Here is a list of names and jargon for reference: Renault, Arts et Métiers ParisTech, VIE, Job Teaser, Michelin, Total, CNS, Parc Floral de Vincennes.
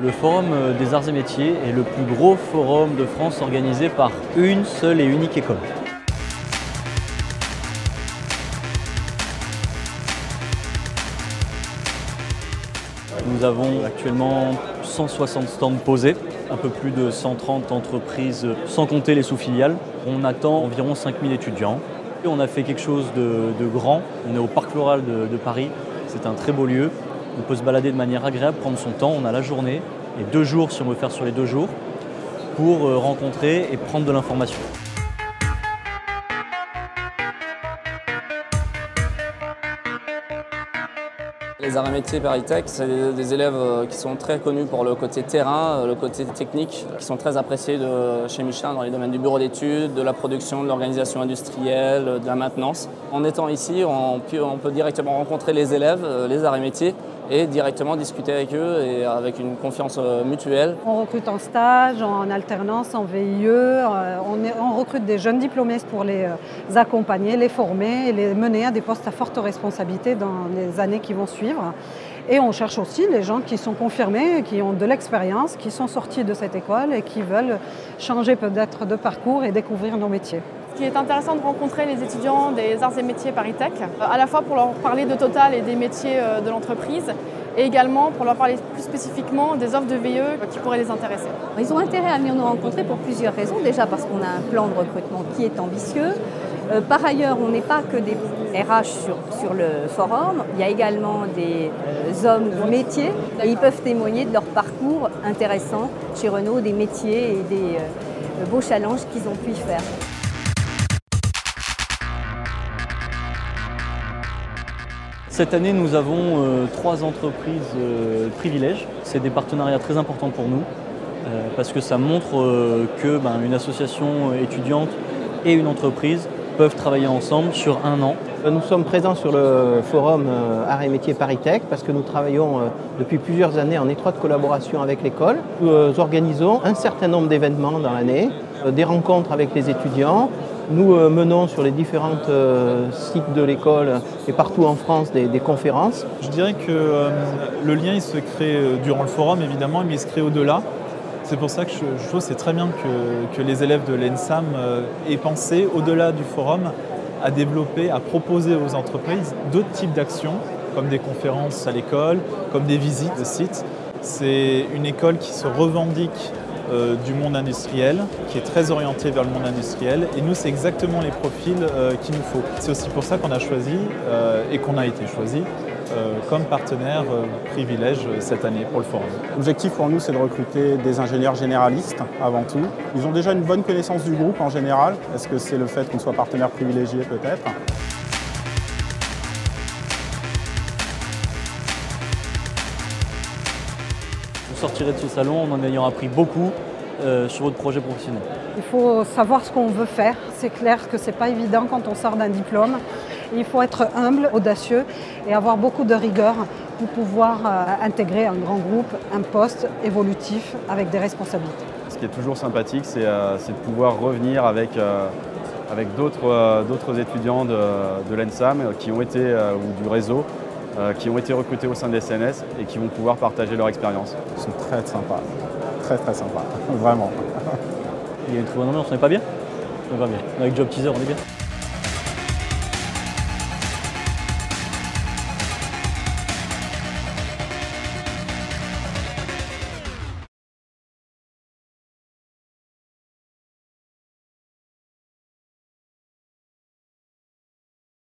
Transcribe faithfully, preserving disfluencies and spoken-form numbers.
Le Forum des Arts et Métiers est le plus gros forum de France organisé par une seule et unique école. Nous avons actuellement cent soixante stands posés, un peu plus de cent trente entreprises, sans compter les sous-filiales. On attend environ cinq mille étudiants. Et on a fait quelque chose de, de grand, on est au Parc Floral de, de Paris, c'est un très beau lieu. On peut se balader de manière agréable, prendre son temps, on a la journée et deux jours si on veut faire sur les deux jours pour rencontrer et prendre de l'information. Les Arts et Métiers ParisTech, c'est des élèves qui sont très connus pour le côté terrain, le côté technique, qui sont très appréciés de chez Michelin dans les domaines du bureau d'études, de la production, de l'organisation industrielle, de la maintenance. En étant ici, on peut, on peut directement rencontrer les élèves, les Arts et Métiers, et directement discuter avec eux et avec une confiance mutuelle. On recrute en stage, en alternance, en V I E, on, est, on recrute des jeunes diplômés pour les accompagner, les former et les mener à des postes à forte responsabilité dans les années qui vont suivre. Et on cherche aussi les gens qui sont confirmés, qui ont de l'expérience, qui sont sortis de cette école et qui veulent changer peut-être de parcours et découvrir nos métiers. Ce qui est intéressant de rencontrer les étudiants des Arts et Métiers ParisTech, à la fois pour leur parler de Total et des métiers de l'entreprise, et également pour leur parler plus spécifiquement des offres de V E qui pourraient les intéresser. Ils ont intérêt à venir nous rencontrer pour plusieurs raisons. Déjà parce qu'on a un plan de recrutement qui est ambitieux. Euh, par ailleurs, on n'est pas que des R H sur, sur le forum. Il y a également des euh, hommes métiers et ils peuvent témoigner de leur parcours intéressant chez Renault, des métiers et des euh, beaux challenges qu'ils ont pu y faire. Cette année, nous avons euh, trois entreprises euh, privilèges. C'est des partenariats très importants pour nous euh, parce que ça montre euh, que ben, une association étudiante et une entreprise peuvent travailler ensemble sur un an. Nous sommes présents sur le forum Arts et Métiers ParisTech parce que nous travaillons depuis plusieurs années en étroite collaboration avec l'école. Nous organisons un certain nombre d'événements dans l'année, des rencontres avec les étudiants. Nous menons sur les différents sites de l'école et partout en France des, des conférences. Je dirais que euh, le lien il se crée durant le forum évidemment, mais il se crée au-delà. C'est pour ça que je, je trouve que c'est très bien que, que les élèves de l'ENSAM aient pensé au-delà du forum à développer, à proposer aux entreprises d'autres types d'actions comme des conférences à l'école, comme des visites de sites. C'est une école qui se revendique Euh, du monde industriel, qui est très orienté vers le monde industriel. Et nous, c'est exactement les profils euh, qu'il nous faut. C'est aussi pour ça qu'on a choisi euh, et qu'on a été choisi euh, comme partenaire euh, privilège cette année pour le forum. L'objectif pour nous, c'est de recruter des ingénieurs généralistes avant tout. Ils ont déjà une bonne connaissance du groupe en général. Est-ce que c'est le fait qu'on soit partenaire privilégié peut-être ? Sortirez de ce salon en en ayant appris beaucoup euh, sur votre projet professionnel. Il faut savoir ce qu'on veut faire. C'est clair que ce n'est pas évident quand on sort d'un diplôme. Il faut être humble, audacieux et avoir beaucoup de rigueur pour pouvoir euh, intégrer un grand groupe, un poste évolutif avec des responsabilités. Ce qui est toujours sympathique, c'est euh, de pouvoir revenir avec, euh, avec d'autres euh, d'autres étudiants de, de l'ENSAM euh, qui ont été, euh, ou du réseau, qui ont été recrutés au sein des C N S et qui vont pouvoir partager leur expérience. Ils sont très sympas, très très sympas, vraiment. Il y a une très bonne ambiance, on n'est pas bien ? On n'est pas bien, avec Job Teaser on est bien.